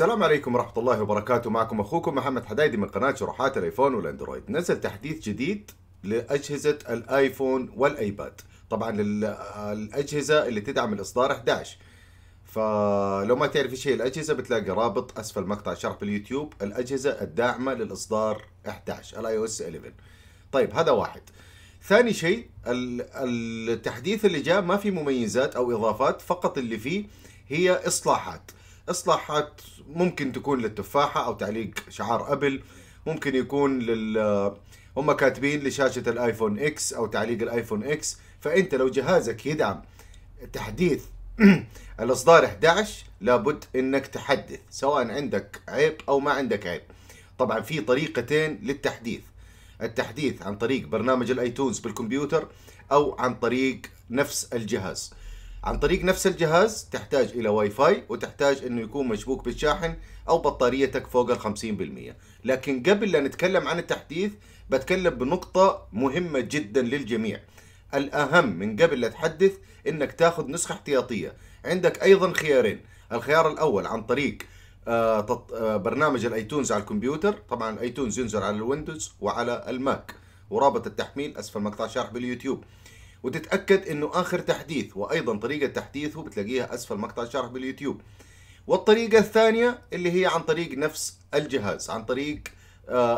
السلام عليكم ورحمة الله وبركاته. معكم أخوكم محمد حدايدي من قناة شروحات الايفون والاندرويد. نزل تحديث جديد لأجهزة الايفون والايباد، طبعا للأجهزة اللي تدعم الإصدار 11. فلو ما تعرف ايش هي الأجهزة بتلاقي رابط أسفل مقطع شرح باليوتيوب، الأجهزة الداعمة للإصدار 11 iOS 11. طيب هذا واحد. ثاني شيء التحديث اللي جاء ما في مميزات أو إضافات، فقط اللي فيه هي إصلاحات ممكن تكون للتفاحة أو تعليق شعار أبل، ممكن يكون هم كاتبين لشاشة الآيفون إكس أو تعليق الآيفون إكس. فأنت لو جهازك يدعم تحديث الإصدار 11 لابد إنك تحدث، سواء عندك عيب أو ما عندك عيب. طبعا في طريقتين للتحديث، التحديث عن طريق برنامج الأيتونز بالكمبيوتر أو عن طريق نفس الجهاز. عن طريق نفس الجهاز تحتاج إلى واي فاي، وتحتاج إنه يكون مشبوك بالشاحن أو بطاريتك فوق 50%. لكن قبل لا نتكلم عن التحديث بتكلم بنقطة مهمة جدا للجميع، الأهم من قبل لا تحدث إنك تاخذ نسخة احتياطية. عندك أيضا خيارين، الخيار الأول عن طريق برنامج الايتونز على الكمبيوتر، طبعا الايتونز ينزل على الويندوز وعلى الماك، ورابط التحميل أسفل مقطع شرح باليوتيوب. وتتأكد انه اخر تحديث وايضا طريقة تحديثه بتلاقيها اسفل مقطع شرح باليوتيوب. والطريقة الثانية اللي هي عن طريق نفس الجهاز، عن طريق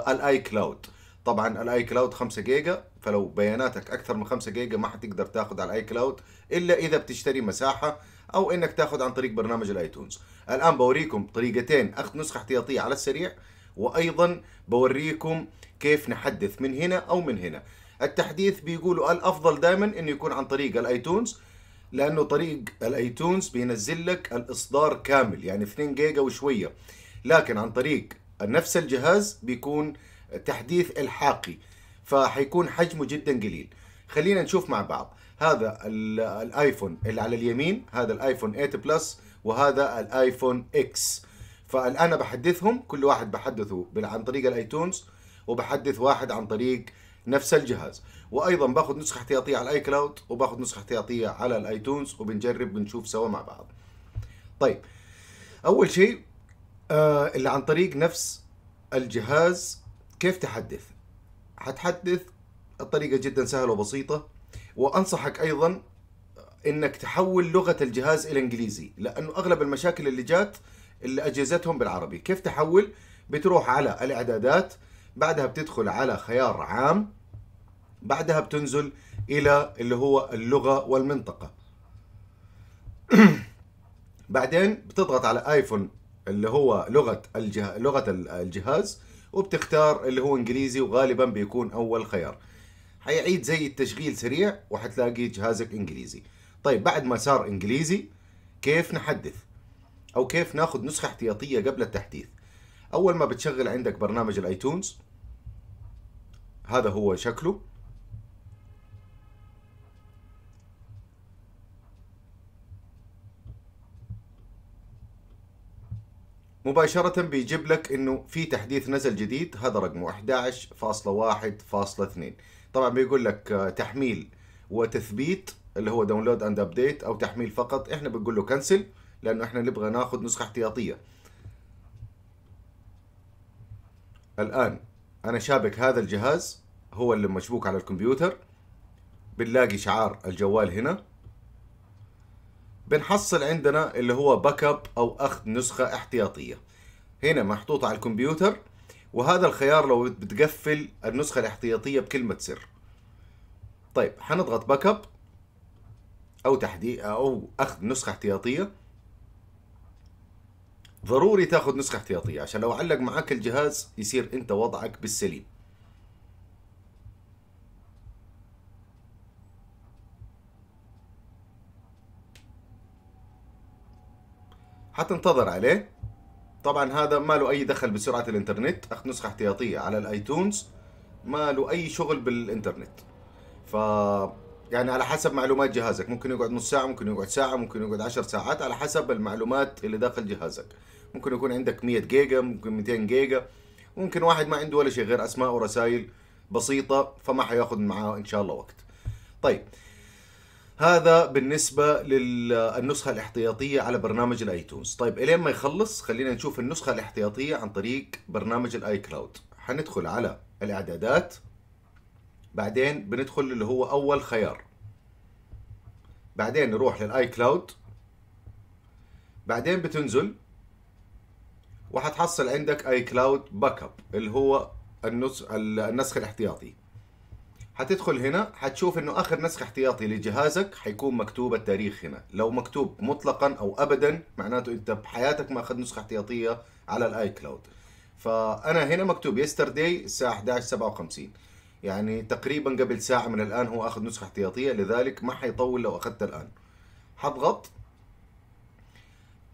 الاي كلاود. طبعا الاي كلاود 5 جيجا، فلو بياناتك اكثر من 5 جيجا ما حتقدر تاخذ على الاي كلاود الا اذا بتشتري مساحة او انك تاخذ عن طريق برنامج الايتونز. الان بوريكم طريقتين اخذ نسخة احتياطية على السريع، وايضا بوريكم كيف نحدث من هنا او من هنا. التحديث بيقولوا الافضل دائما انه يكون عن طريق الايتونز، لانه طريق الايتونز بينزل لك الاصدار كامل، يعني 2 جيجا وشويه. لكن عن طريق نفس الجهاز بيكون تحديث الحاقي، فحيكون حجمه جدا قليل. خلينا نشوف مع بعض. هذا الايفون اللي على اليمين، هذا الايفون 8 بلس، وهذا الايفون اكس. فالان بحدثهم، كل واحد بحدثه عن طريق الايتونز، وبحدث واحد عن طريق نفس الجهاز، وايضا باخذ نسخه احتياطيه على الاي كلاود، وباخذ نسخه احتياطيه على الايتونز، وبنجرب بنشوف سوا مع بعض. طيب اول شيء اللي عن طريق نفس الجهاز كيف تحدث. هتحدث الطريقه جدا سهله وبسيطه، وانصحك ايضا انك تحول لغه الجهاز الى انجليزي، لانه اغلب المشاكل اللي جات اللي اجهزتهم بالعربي. كيف تحول؟ بتروح على الاعدادات، بعدها بتدخل على خيار عام، بعدها بتنزل إلى اللي هو اللغة والمنطقة. بعدين بتضغط على آيفون اللي هو لغة الجهاز، وبتختار اللي هو إنجليزي، وغالبا بيكون أول خيار. هيعيد زي التشغيل سريع، وحتلاقي جهازك إنجليزي. طيب بعد ما صار إنجليزي، كيف نحدث أو كيف ناخذ نسخة احتياطية قبل التحديث؟ أول ما بتشغل عندك برنامج الأيتونز، هذا هو شكله. مباشرة بيجيب لك إنه في تحديث نزل جديد، هذا رقمه 11.1.2. طبعا بيقول لك تحميل وتثبيت اللي هو داونلود أند أبديت، أو تحميل فقط. إحنا بنقول له كنسل، لأنه إحنا نبغى ناخذ نسخة احتياطية. الآن أنا شابك هذا الجهاز، هو اللي مشبوك على الكمبيوتر، بنلاقي شعار الجوال هنا، بنحصل عندنا اللي هو باك اب أو أخذ نسخة احتياطية، هنا محطوطة على الكمبيوتر. وهذا الخيار لو بتقفل النسخة الاحتياطية بكلمة سر. طيب حنضغط باك اب أو تحديث أو أخذ نسخة احتياطية. ضروري تاخذ نسخة احتياطية عشان لو علق معاك الجهاز يصير انت وضعك بالسليم. حتنتظر عليه. طبعا هذا ما له اي دخل بسرعة الانترنت، اخذ نسخة احتياطية على الايتونز ما له اي شغل بالانترنت. ف يعني على حسب معلومات جهازك، ممكن يقعد نص ساعة، ممكن يقعد ساعة، ممكن يقعد 10 ساعات، على حسب المعلومات اللي داخل جهازك. ممكن يكون عندك 100 جيجا، ممكن 200 جيجا، ممكن واحد ما عنده ولا شيء غير اسماء ورسائل بسيطة، فما حياخد معاه ان شاء الله وقت. طيب هذا بالنسبة للنسخة الاحتياطية على برنامج الايتونز. طيب الين ما يخلص خلينا نشوف النسخة الاحتياطية عن طريق برنامج الاي كلاود. هندخل على الاعدادات، بعدين بندخل اللي هو اول خيار، بعدين نروح للاي كلاود، بعدين بتنزل وحتحصل عندك اي كلاود باك اب اللي هو النسخ الاحتياطي. هتدخل هنا هتشوف انه اخر نسخ احتياطي لجهازك حيكون مكتوب التاريخ هنا. لو مكتوب مطلقا او ابدا معناته انت بحياتك ما اخذت نسخه احتياطيه على الاي كلاود. فانا هنا مكتوب يسترداي الساعه 11:57، يعني تقريبا قبل ساعه من الان هو اخذ نسخه احتياطيه، لذلك ما حيطول لو اخذتها الان. هضغط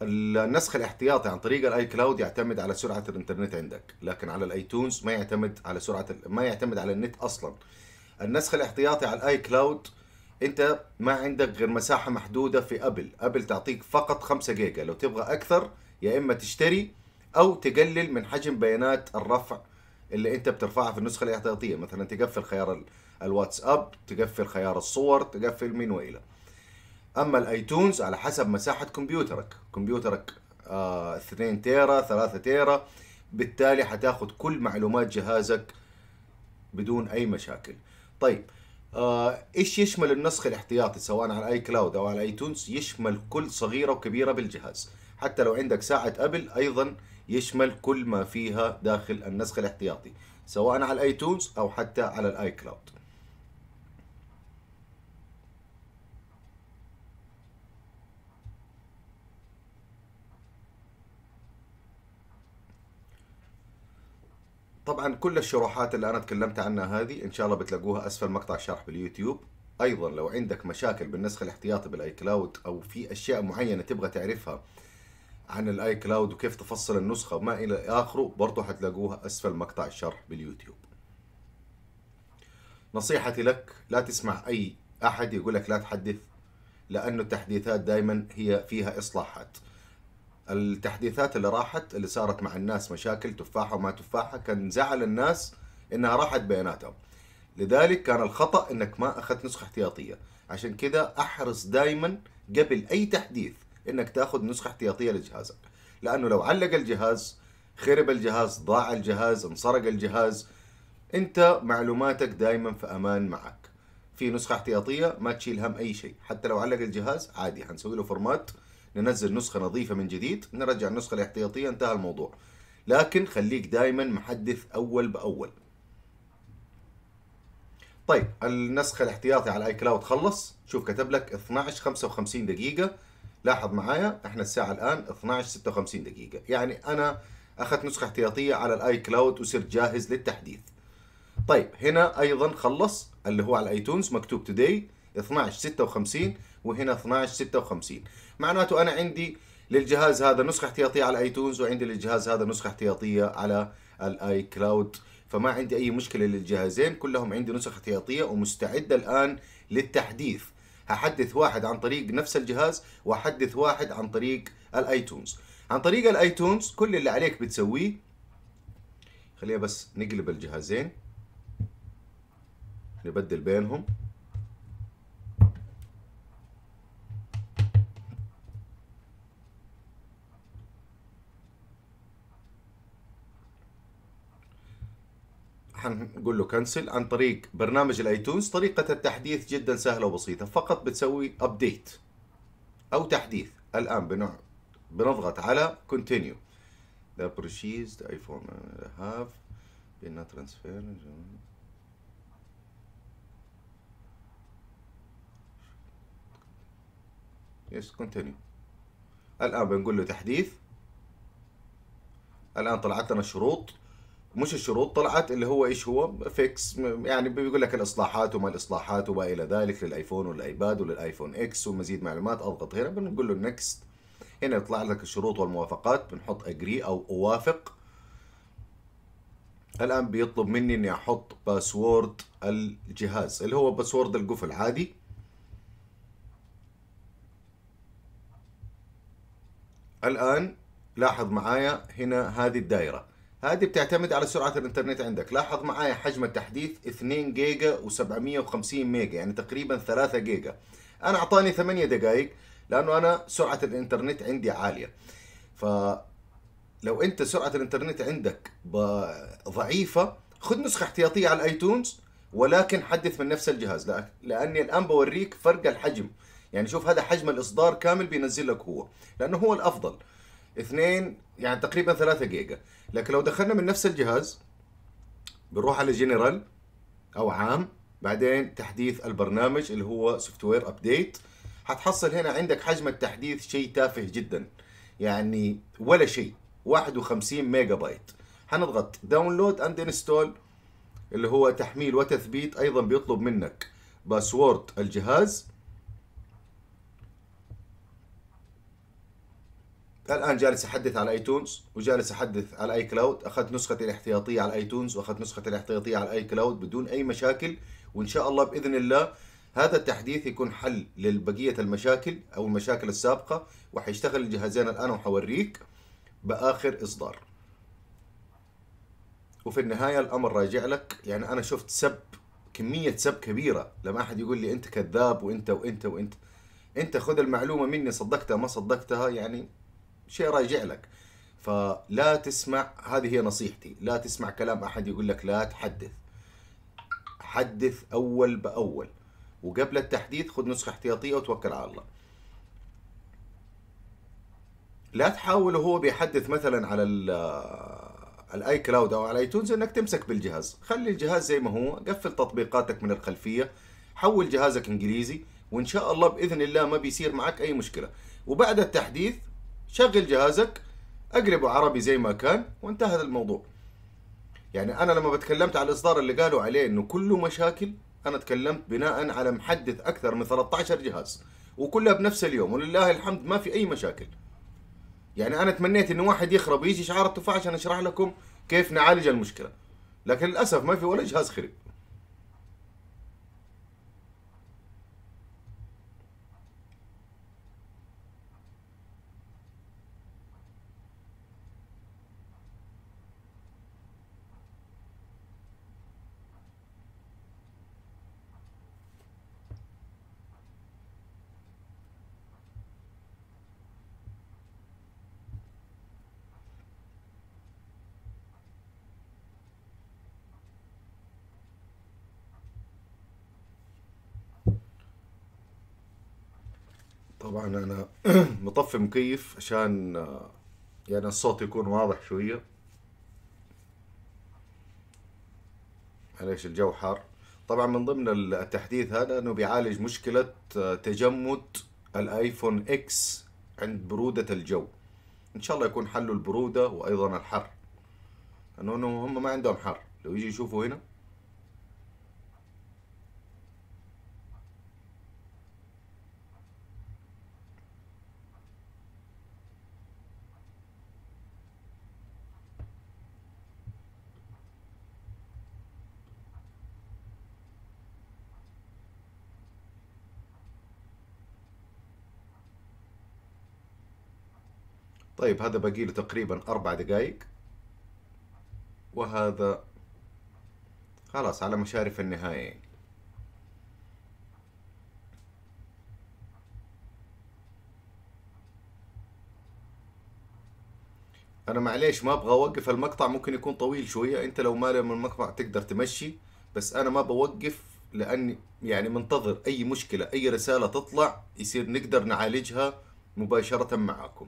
النسخ الاحتياطي عن طريق الاي كلاود يعتمد على سرعه الانترنت عندك، لكن على الايتونز ما يعتمد على سرعه، ما يعتمد على النت اصلا. النسخ الاحتياطي على الاي كلاود انت ما عندك غير مساحه محدوده في ابل، ابل تعطيك فقط 5 جيجا، لو تبغى اكثر يا اما تشتري او تقلل من حجم بيانات الرفع اللي انت بترفعها في النسخه الاحتياطيه، مثلا تقفل خيار الواتساب، تقفل خيار الصور، تقفل من والى. اما الايتونز على حسب مساحه كمبيوترك 2 تيرا 3 تيرا، بالتالي هتاخد كل معلومات جهازك بدون اي مشاكل. طيب ايش يشمل النسخ الاحتياطي سواء على الاي كلاود او على الايتونز؟ يشمل كل صغيره وكبيره بالجهاز، حتى لو عندك ساعه ابل ايضا يشمل كل ما فيها داخل النسخ الاحتياطي سواء على الايتونز او حتى على الاي كلاود. طبعا كل الشروحات اللي انا تكلمت عنها هذه ان شاء الله بتلاقوها اسفل مقطع شرح باليوتيوب. ايضا لو عندك مشاكل بالنسخ الاحتياطي بالاي كلاود او في اشياء معينه تبغى تعرفها عن الاي كلاود وكيف تفصل النسخه وما الى اخره برضه هتلاقوها اسفل مقطع الشرح باليوتيوب. نصيحتي لك لا تسمع اي احد يقول لك لا تحدث، لانه التحديثات دائما هي فيها اصلاحات. التحديثات اللي راحت اللي صارت مع الناس مشاكل تفاحه وما تفاحه كان زعل الناس انها راحت بياناتهم، لذلك كان الخطا انك ما اخذت نسخه احتياطيه. عشان كده احرص دائما قبل اي تحديث انك تاخذ نسخه احتياطيه لجهازك، لانه لو علق الجهاز، خرب الجهاز، ضاع الجهاز، انسرق الجهاز، انت معلوماتك دائما في امان معك. في نسخه احتياطيه ما تشيل هم اي شيء، حتى لو علق الجهاز عادي هنسوي له فورمات، ننزل نسخة نظيفة من جديد، نرجع النسخة الاحتياطية، انتهى الموضوع. لكن خليك دايما محدث أول بأول. طيب النسخة الاحتياطية على الاي كلاود خلص، شوف كتب لك 12:55 دقيقة، لاحظ معايا احنا الساعة الآن 12:56 دقيقة، يعني أنا أخذت نسخة احتياطية على الاي كلاود وصرت جاهز للتحديث. طيب هنا أيضا خلص اللي هو على الايتونز مكتوب توداي 12:56 وهنا 12:56، معناته انا عندي للجهاز هذا نسخه احتياطيه على ايتونز وعندي للجهاز هذا نسخه احتياطيه على الاي كلاود، فما عندي اي مشكله للجهازين، كلهم عندي نسخ احتياطيه ومستعد الان للتحديث. هحدث واحد عن طريق نفس الجهاز وحدث واحد عن طريق الايتونز. عن طريق الايتونز كل اللي عليك بتسويه، خلينا بس نقلب الجهازين نبدل بينهم. هنقول له كنسل. عن طريق برنامج الايتونز طريقة التحديث جدا سهلة وبسيطة، فقط بتسوي ابديت او تحديث. الان بنضغط على كونتينيو. ذا برشيز ذا ايفون هاف بينا ترانسفير. يس كونتينيو. الان بنقول له تحديث. الان طلعت لنا الشروط، مش الشروط، طلعت اللي هو ايش هو فيكس، يعني بيقول لك الاصلاحات وما الاصلاحات وما الى ذلك للايفون والايباد وللايفون اكس ومزيد معلومات. اضغط هنا بنقول له نكست. هنا يطلع لك الشروط والموافقات، بنحط اجري او اوافق. الان بيطلب مني اني احط باسورد الجهاز اللي هو باسورد القفل عادي. الان لاحظ معايا هنا هذه الدائره، هذه بتعتمد على سرعة الانترنت عندك. لاحظ معايا حجم التحديث 2 جيجا و750 ميجا، يعني تقريبا 3 جيجا. انا اعطاني 8 دقائق لانه انا سرعه الانترنت عندي عاليه. فلو انت سرعه الانترنت عندك ضعيفه خذ نسخه احتياطيه على الايتونز، ولكن حدث من نفس الجهاز، لاني الان بوريك فرق الحجم. يعني شوف هذا حجم الاصدار كامل بينزل لك هو، لانه هو الافضل 2 يعني تقريبا 3 جيجا. لكن لو دخلنا من نفس الجهاز بنروح على جنرال او عام، بعدين تحديث البرنامج اللي هو سوفت وير ابديت، هتحصل هنا عندك حجم التحديث شيء تافه جدا، يعني ولا شيء، 51 ميجا بايت. هنضغط داونلود اند انستول اللي هو تحميل وتثبيت، ايضا بيطلب منك باسورد الجهاز. الان جالس احدث على ايتونز وجالس احدث على اي كلاود، اخذت نسختي الاحتياطيه على ايتونز واخذت نسختي الاحتياطيه على اي كلاود بدون اي مشاكل، وان شاء الله باذن الله هذا التحديث يكون حل لبقيه المشاكل او المشاكل السابقه، وحيشتغل الجهازين الان وحوريك باخر اصدار. وفي النهايه الامر راجع لك، يعني انا شفت كميه سب كبيره، لما احد يقول لي انت كذاب وانت وانت وانت، انت خذ المعلومه مني صدقتها ما صدقتها يعني شيء راجع لك. فلا تسمع، هذه هي نصيحتي، لا تسمع كلام احد يقول لك لا تحدث، حدث اول باول، وقبل التحديث خذ نسخه احتياطيه وتوكل على الله. لا تحاول وهو بيحدث مثلا على الاي كلاود او على ايتونز انك تمسك بالجهاز، خلي الجهاز زي ما هو، قفل تطبيقاتك من الخلفيه، حول جهازك انجليزي، وان شاء الله باذن الله ما بيصير معك اي مشكله. وبعد التحديث شغل جهازك، اقلبه عربي زي ما كان، وانتهى الموضوع. يعني انا لما بتكلمت على الاصدار اللي قالوا عليه انه كله مشاكل، انا تكلمت بناء على محدث اكثر من 13 جهاز وكلها بنفس اليوم، ولله الحمد ما في اي مشاكل. يعني انا تمنيت انه واحد يخرب يجي شعار التفاح عشان اشرح لكم كيف نعالج المشكله، لكن للاسف ما في ولا جهاز خرب. طبعا انا مطفي مكيف عشان يعني الصوت يكون واضح شويه، معليش الجو حار. طبعا من ضمن التحديث هذا انه بيعالج مشكله تجمد الايفون اكس عند بروده الجو، ان شاء الله يكون حله البروده وايضا الحر، لانه هم ما عندهم حر. لو يجي يشوفوا هنا طيب، هذا باقي له تقريبا 4 دقائق، وهذا خلاص على مشارف النهاية يعني. أنا معليش ما أبغى أوقف المقطع، ممكن يكون طويل شوية، أنت لو مالك من المقطع تقدر تمشي، بس أنا ما بوقف، لأني يعني منتظر أي مشكلة أي رسالة تطلع يصير نقدر نعالجها مباشرة معاكم.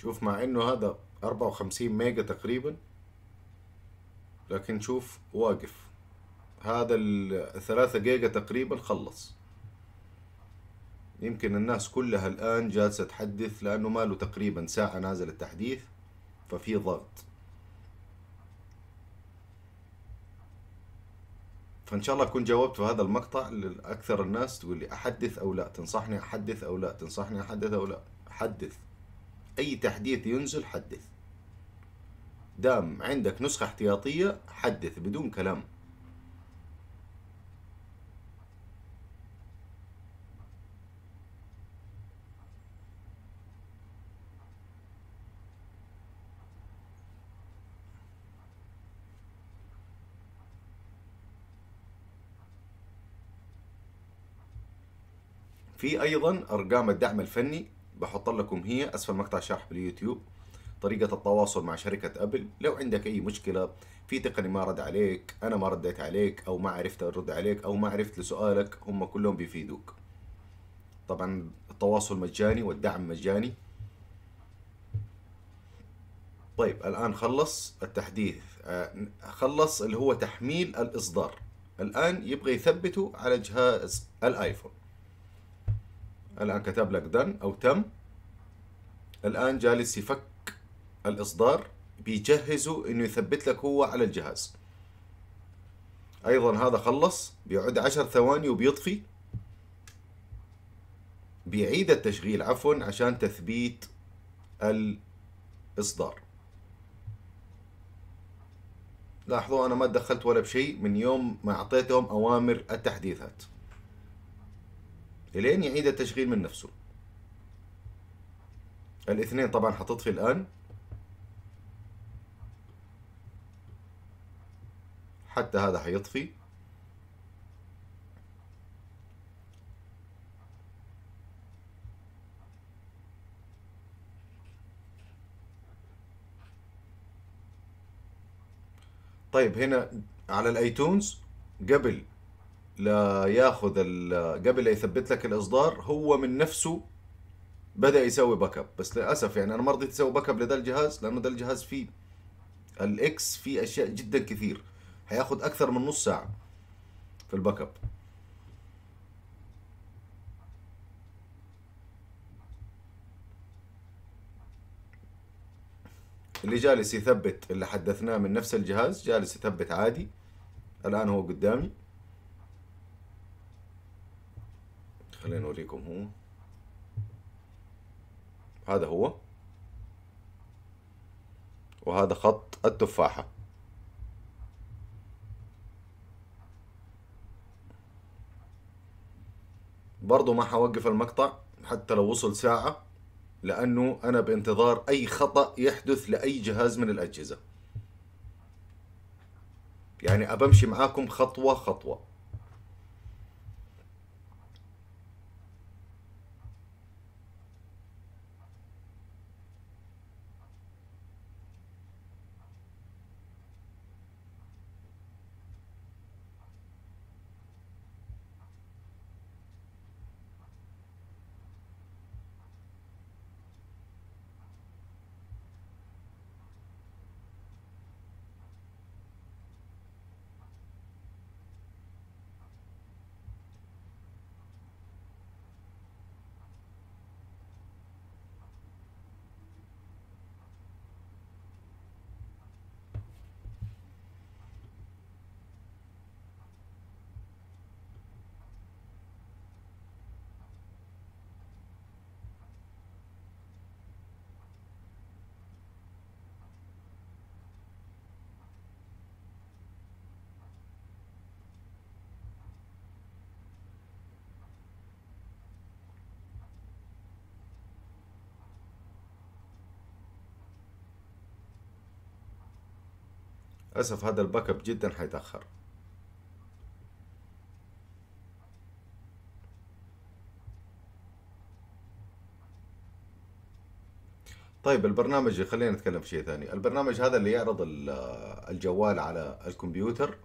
شوف مع انه هذا 54 ميجا تقريبا، لكن شوف واقف. هذا 3 جيجا تقريبا خلص. يمكن الناس كلها الآن جالسة تحدث لأنه ماله تقريبا ساعة نازل التحديث، ففي ضغط. فإن شاء الله أكون جاوبت في هذا المقطع لأكثر الناس تقول لي أحدث أو لا، تنصحني أحدث أو لا، تنصحني أحدث أو لا. حدث، أي تحديث ينزل حدث، دام عندك نسخة احتياطية حدث بدون كلام. في ايضا ارقام الدعم الفني بحط لكم هي اسفل مقطع شرح باليوتيوب، طريقة التواصل مع شركة ابل لو عندك اي مشكلة في تقني ما رد عليك، انا ما رديت عليك، او ما عرفت ارد عليك، او ما عرفت لسؤالك، هم كلهم بيفيدوك. طبعا التواصل مجاني والدعم مجاني. طيب الان خلص التحديث، خلص اللي هو تحميل الاصدار، الان يبغى يثبته على جهاز الايفون. الآن كتب لك done أو تم. الآن جالس يفك الإصدار، بيجهزه إنه يثبت لك هو على الجهاز. أيضا هذا خلص، بيعد 10 ثواني وبيطفي، بيعيد التشغيل عفوا عشان تثبيت الإصدار. لاحظوا أنا ما تدخلت ولا بشيء من يوم ما أعطيتهم أوامر التحديثات، الين يعيد التشغيل من نفسه. الاثنين طبعا حتطفي الان حتى هذا حيطفي. طيب هنا على الايتونز قبل لا ياخذ قبل لا يثبت لك الاصدار هو من نفسه بدا يسوي باك اب، بس للاسف يعني انا ما رضيت اسوي باك اب لهذا الجهاز لانه ده الجهاز فيه الاكس، فيه اشياء جدا كثير، هياخذ اكثر من نص ساعه في الباك اب. اللي جالس يثبت اللي حدثناه من نفس الجهاز جالس يثبت عادي. الان هو قدامي، خليني اوريكم. هو هذا هو، وهذا خط التفاحة. برضو ما حوقف المقطع حتى لو وصل ساعة، لانه انا بانتظار اي خطأ يحدث لاي جهاز من الاجهزة. يعني ابمشي معاكم خطوة خطوة. للأسف هذا الباك اب جدا حيتأخر. طيب البرنامج، خلينا نتكلم في شيء ثاني. البرنامج هذا اللي يعرض الجوال على الكمبيوتر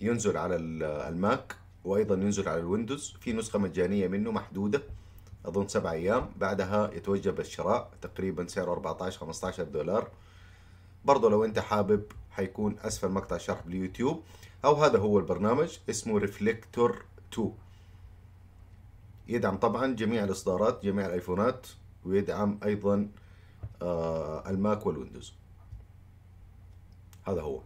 ينزل على الماك، وايضا ينزل على الويندوز. في نسخة مجانية منه محدودة اظن 7 ايام، بعدها يتوجب الشراء، تقريبا سعره 14 15 دولار. برضو لو انت حابب حيكون اسفل مقطع شرح باليوتيوب، او هذا هو البرنامج اسمه ريفليكتور 2. يدعم طبعا جميع الاصدارات، جميع الايفونات، ويدعم ايضا الماك والويندوز. هذا هو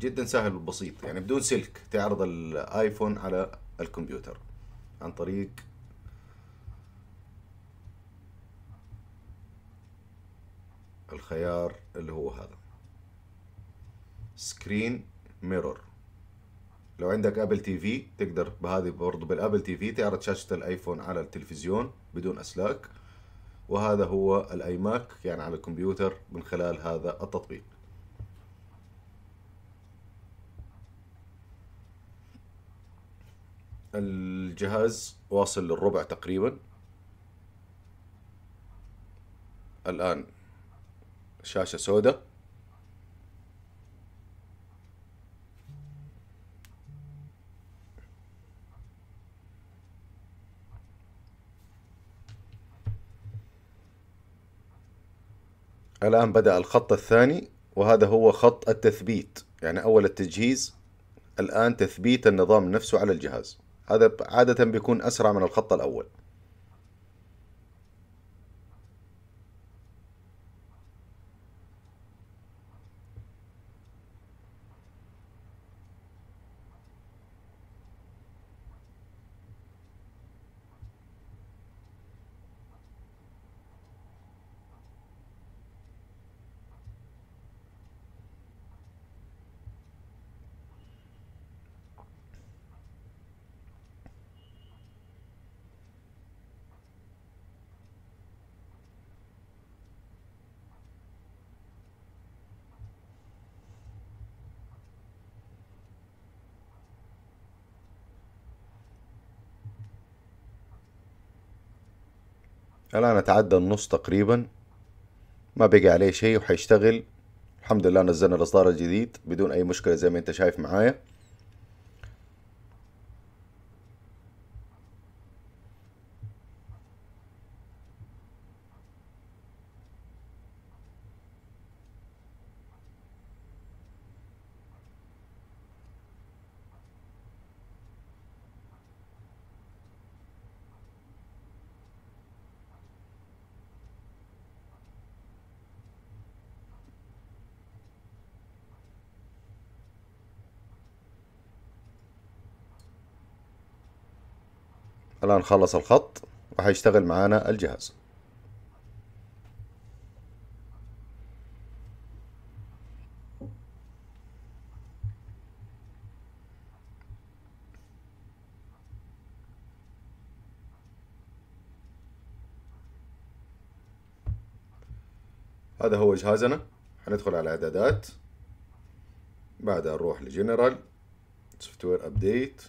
جدا سهل وبسيط، يعني بدون سلك تعرض الايفون على الكمبيوتر عن طريق الخيار اللي هو هذا سكرين ميرور. لو عندك ابل تي في تقدر بهذه برضه، بالابل تي في تعرض شاشة الايفون على التلفزيون بدون اسلاك، وهذا هو الايماك يعني على الكمبيوتر من خلال هذا التطبيق. الجهاز واصل للربع تقريبا الآن، شاشة سوداء، الآن بدأ الخط الثاني، وهذا هو خط التثبيت، يعني أول التجهيز الآن تثبيت النظام نفسه على الجهاز. هذا عادة بيكون أسرع من الخط الأول. الآن اتعدى النص تقريبا، ما بقى عليه شيء وحيشتغل. الحمد لله نزلنا الإصدار الجديد بدون أي مشكلة زي ما انت شايف معايا. الآن خلص الخط وحيشتغل معانا الجهاز. هذا هو جهازنا. حندخل على اعدادات، بعدها نروح لجنرال سوفت وير ابديت،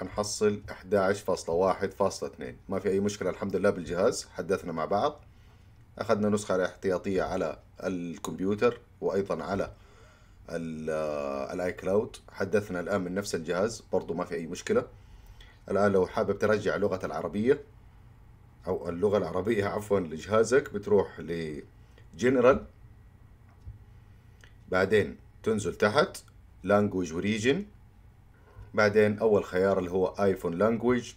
هنحصل 11.1.2. ما في أي مشكلة الحمد لله بالجهاز. حدثنا مع بعض، أخذنا نسخة احتياطية على الكمبيوتر وأيضا على الآي كلاود، حدثنا الآن من نفس الجهاز برضو ما في أي مشكلة. الآن لو حابب ترجع لغة العربية أو اللغة العربية عفوا لجهازك، بتروح لجنرال، بعدين تنزل تحت لانجويج وريجن، بعدين أول خيار اللي هو آيفون لانجويج،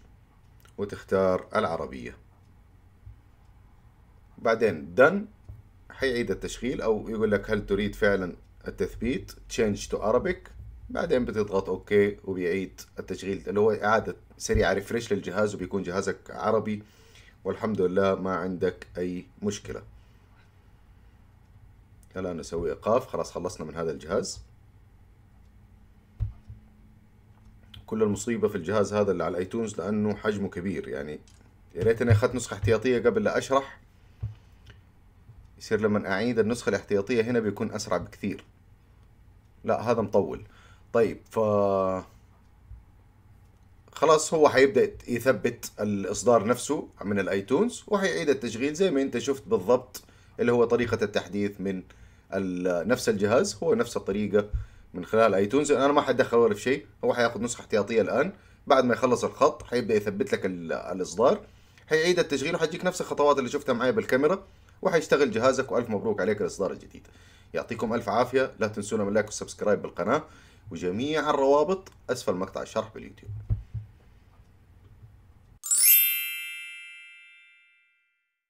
وتختار العربية، بعدين done، حيعيد التشغيل أو يقول لك هل تريد فعلا التثبيت change to Arabic، بعدين بتضغط أوكي وبيعيد التشغيل اللي هو إعادة سريعة ريفريش للجهاز، وبيكون جهازك عربي والحمد لله ما عندك أي مشكلة. الآن نسوي إيقاف، خلاص خلصنا من هذا الجهاز. كل المصيبة في الجهاز هذا اللي على الايتونز لأنه حجمه كبير، يعني يا ريتني أخذت نسخة احتياطية قبل لا أشرح، يصير لما أعيد النسخة الاحتياطية هنا بيكون أسرع بكثير. لا هذا مطول. طيب خلاص هو حيبدأ يثبت الإصدار نفسه من الايتونز، وحيعيد التشغيل زي ما أنت شفت بالضبط، اللي هو طريقة التحديث من نفس الجهاز هو نفس الطريقة من خلال ايتونز. انا ما حدخل ولا في شيء، هو حياخد نسخه احتياطيه الان، بعد ما يخلص الخط حيبدا يثبت لك الاصدار، هيعيد التشغيل وهتجيك نفس الخطوات اللي شفتها معايا بالكاميرا، وهيشتغل جهازك. والف مبروك عليك الاصدار الجديد، يعطيكم الف عافيه. لا تنسونا من لايك والسبسكرايب بالقناه، وجميع الروابط اسفل مقطع الشرح باليوتيوب.